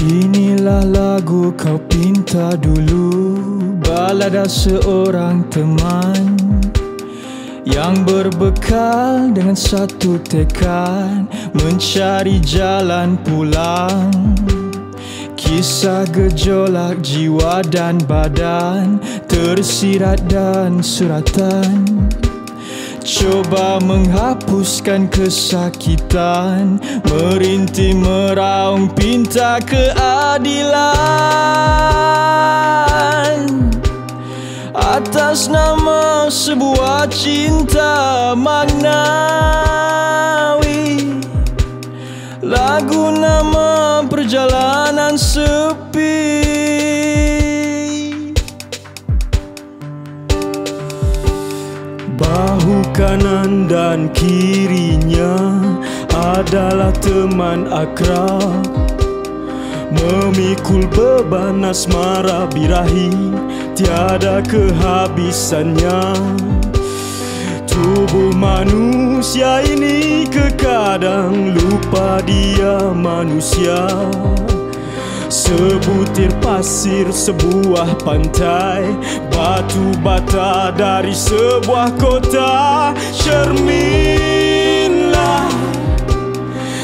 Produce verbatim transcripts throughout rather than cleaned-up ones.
Inilah lagu kau pinta dulu, balada seorang teman, yang berbekal dengan satu tekad mencari jalan pulang. Kisah gejolak jiwa dan badan tersirat dan suratan, coba menghapuskan kesakitan, merintih meraung pinta keadilan atas nama sebuah cinta maknawi. Lagu nama perjalanan sepi, bahu kanan dan kirinya adalah teman akrab, memikul beban asmara birahi, tiada kehabisannya. Tubuh manusia ini kekadang lupa dia manusia, sebutir pasir, sebuah pantai, batu bata dari sebuah kota. Cerminlah,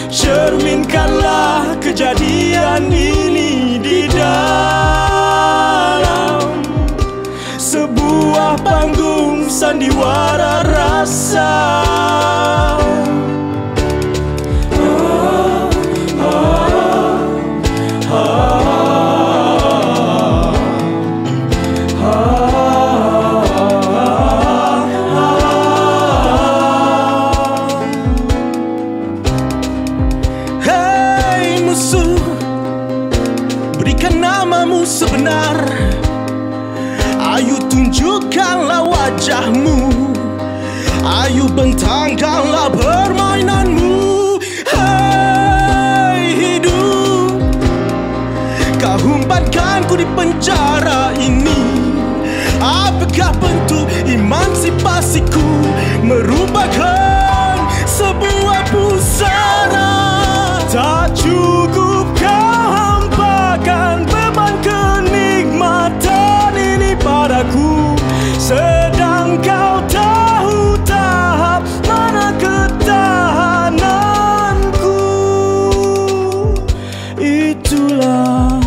cerminkanlah kejadian ini di dalam sebuah panggung sandiwara rasa. Berikan namamu sebenar, ayo tunjukkanlah wajahmu, ayo bentangkanlah permainanmu. Hei hidup, kau humbatkanku di penjara ini, apakah bentuk emansipasiku merupakan sebuah pusara? Tak cukup kau hampakan beban kenikmatan ini padaku, sedang kau tahu tahap mana ketahananku. Itulah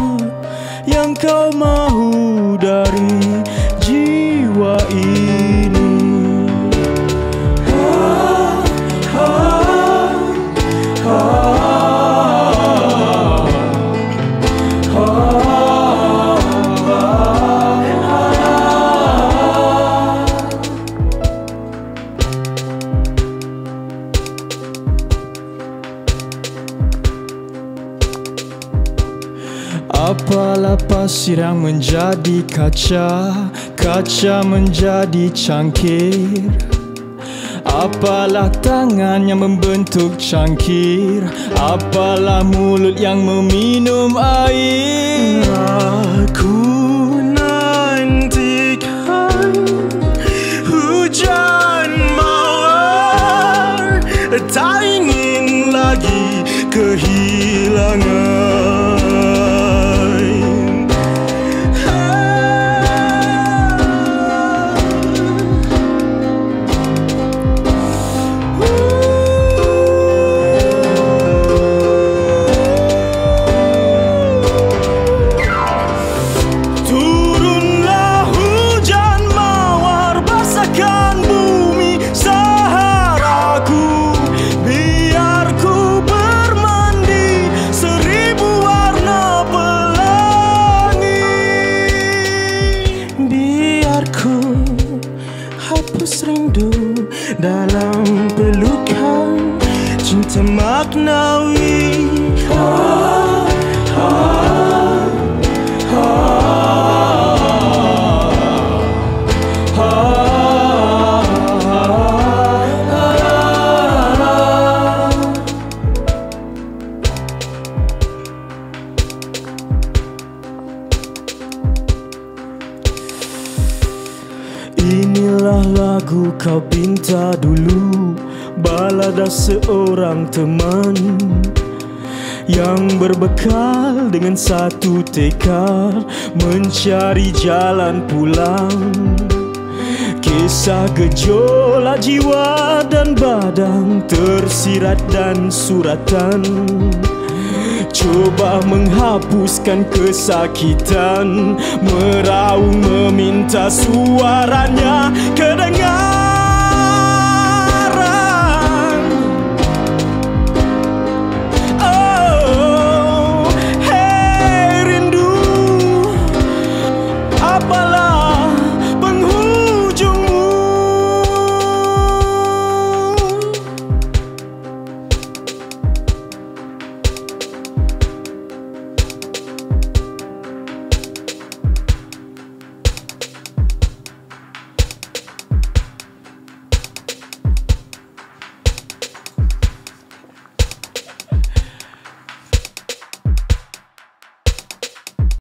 yang kau mahu dari jiwa ini. Apalah pasir yang menjadi kaca, kaca menjadi cangkir? Apalah tangan yang membentuk cangkir? Apalah mulut yang meminum air? Aku nantikan hujan mawar, tak ingin lagi kehilangan. Hapus rindu dalam pelukan cinta maknawi. Ah, ah, ah. Inilah lagu kau pinta dulu, balada seorang teman, yang berbekal dengan satu tekad mencari jalan pulang. Kisah gejolak jiwa dan badan, tersirat dan suratan, cuba menghapuskan kesakitan, meraung meminta suaranya kedengar.